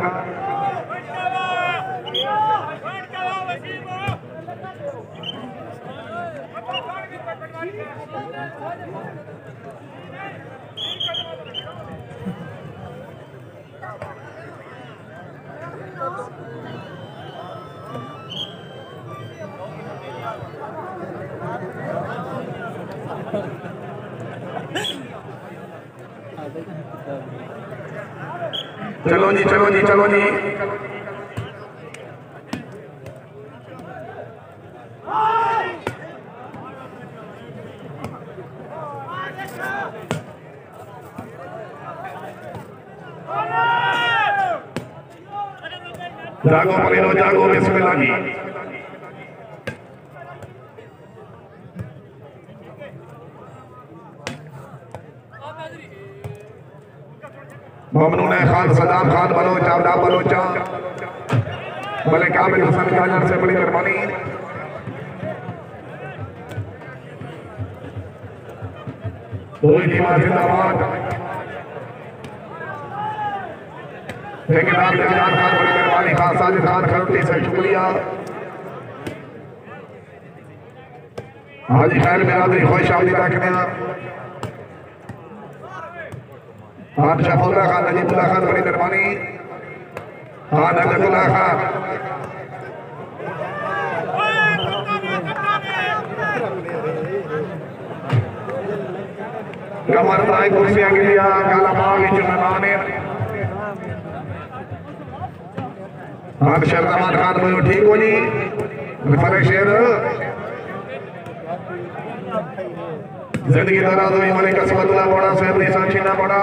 चलो जी जागो परेलो जागो बिस्मिल्लाह जी ममनून खान सदाम खान बलोच आदाब बलोचा भले काबिल हसन काजर से बड़ी मेहरबानी जिंदाबाद ठेकेदार खान बड़ी मेहरबानी खान साजिद खान खरोटी से शुक्रिया हाजी खैर बिरादरी खुश आमदी रखने हाँ शाहपुल्ला खान नजीबुल्ला खान बड़ी मेहरबानी हाँ नजीबुल्ला खान कमर ताई कुर्सियां गिरिया काला मांग चुनाने हाँ शर्तमान खान बोलो ठीक हो जी फरे शेर जिंदगी दराज हुई मलिक असमतुल्ला बड़ा साहब निशान छीना बड़ा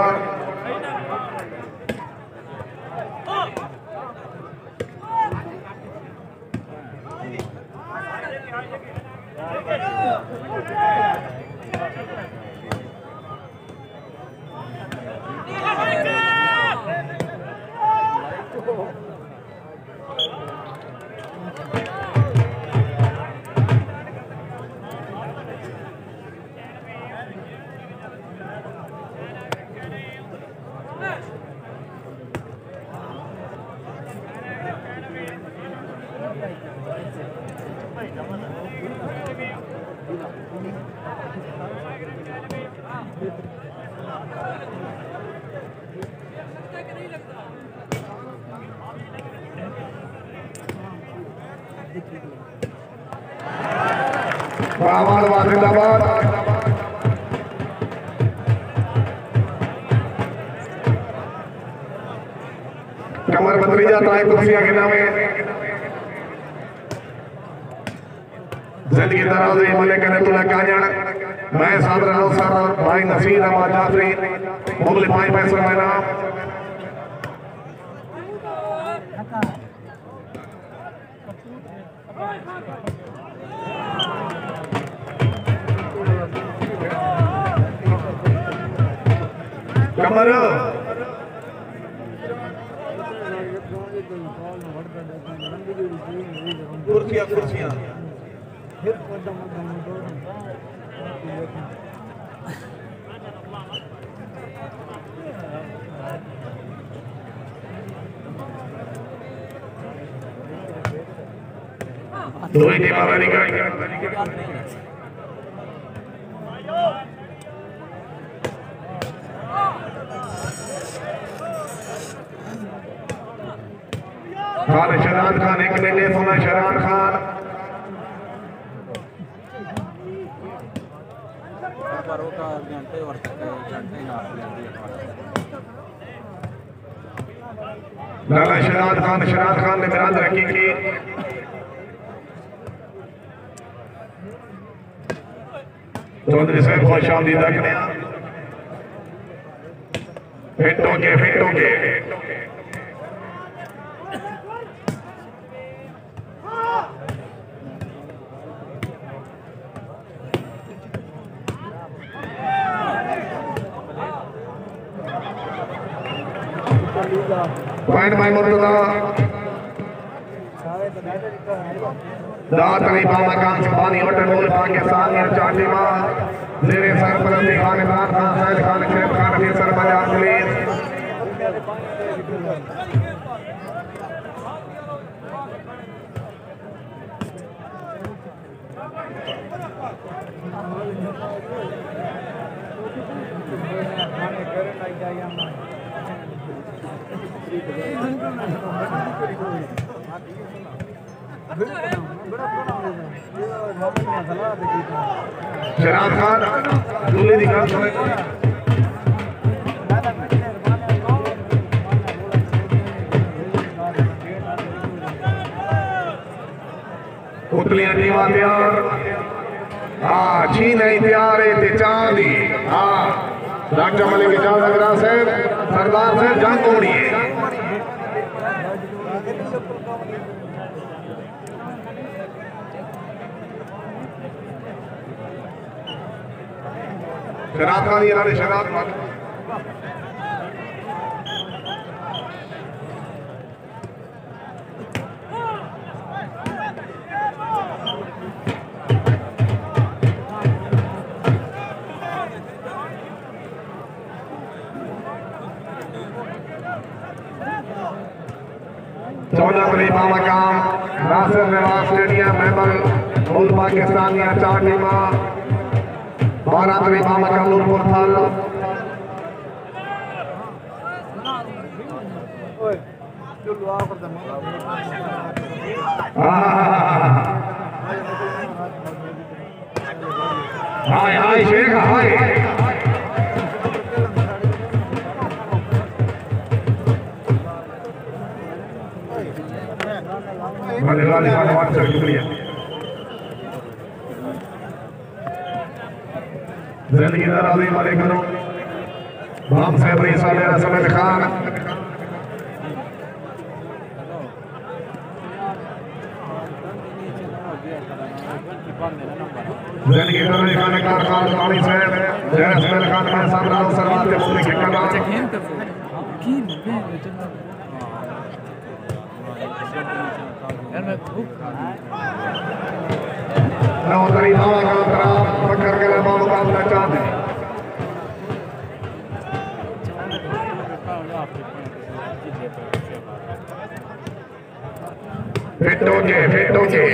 फिट हो जे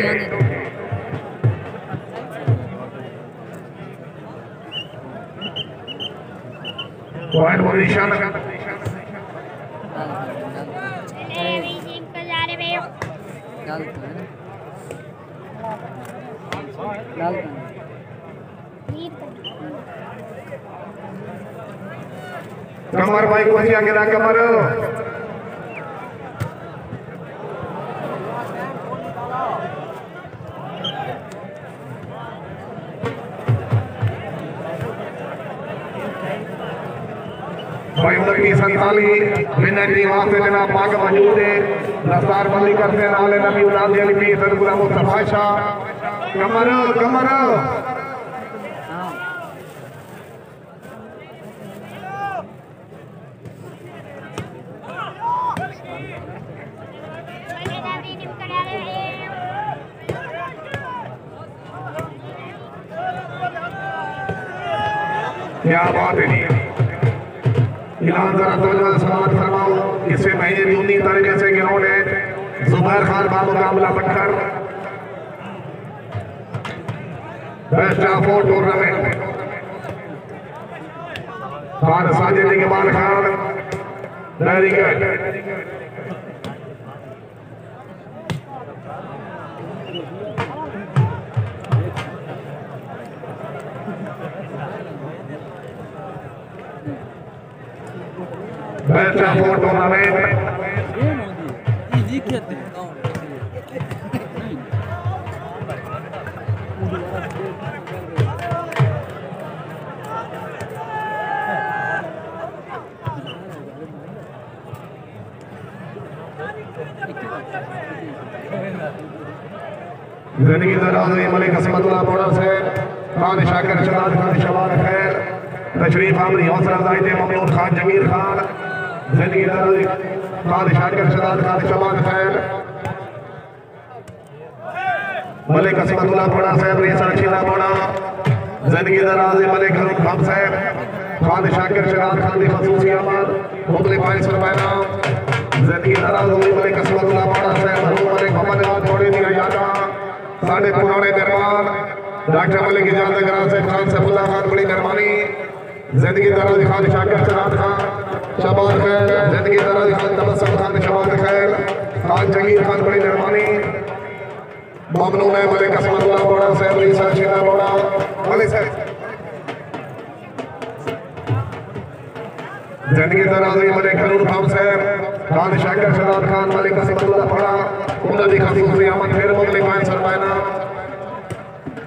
पॉइंट पोजीशन कमर भाई को आगे ला कमर मिनट की वास्ते जनाब पाक मौजूद है। रफ्तार बंदी करते नाले नबी उलाद अली पी सरगुलाम मुस्तफा शाह कमर क्या बात है इससे पहले भी 19 तरीके से ग्राउंड है। जुबैर खान बाबू कामला बटकर best of tournament Khan Sajid Iqbal Khan very good best of tournament जिंदगी दराज़ी मलिक असमतुल्ला बॉर्डर से खान शाकिर शराज खान शबार खैर तशरीफ आमदी हौसला जायद ममनून खान जमीर खान जिंदगी दराज़ी खान शाकिर शराज खान शबार खैर मलिक असमतुल्ला बॉर्डर से रेसर छीना बड़ा जिंदगी दराज़ी मलिक हरीफ खान साहब खान शाकिर शराज खान की खसूसी आमद मुतलिब पारिस फरमाया जिंदगी दराज़ी मलिक असमतुल्ला बॉर्डर से मरहूम मलिक मोहम्मद वाद छोड़ी दी गई यादा साढ़े पुराने दरबार डॉक्टर मलिक इजाजत ग्राम से खान सफुल्ला खान बड़ी मेहरबानी जिंदगी दराज़ी खान शाकिर शराज खान शबार खैर जिंदगी दराज़ी खान तबस्सुम खान शबार खैर खान जंगीर खान बड़ी मेहरबानी ममनून है मलिक असमतुल्ला बॉर्डर से रीसा शीना बॉर्डर वाले सर जिंदगी दराज़ी मलिक खरूर खान साहब खान शाकिर शराज खान मलिक असमतुल्ला बॉर्डर उन्हें दिखा सूफी अहमद फिर मुगल पाए सरमाना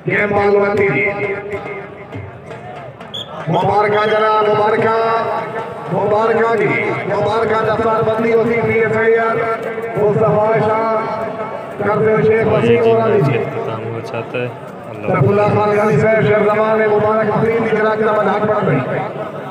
गेम बॉल बनती मुबारका जना मुबारका जी मुबारका दफ्तार बंदी होती P S I R Mustafa Shah करते हुए शेख वसीम और अली जी सफुल्ला खान गानी साहब शेर जमान ने मुबारक अपनी निगरानी का मधान पड़ गई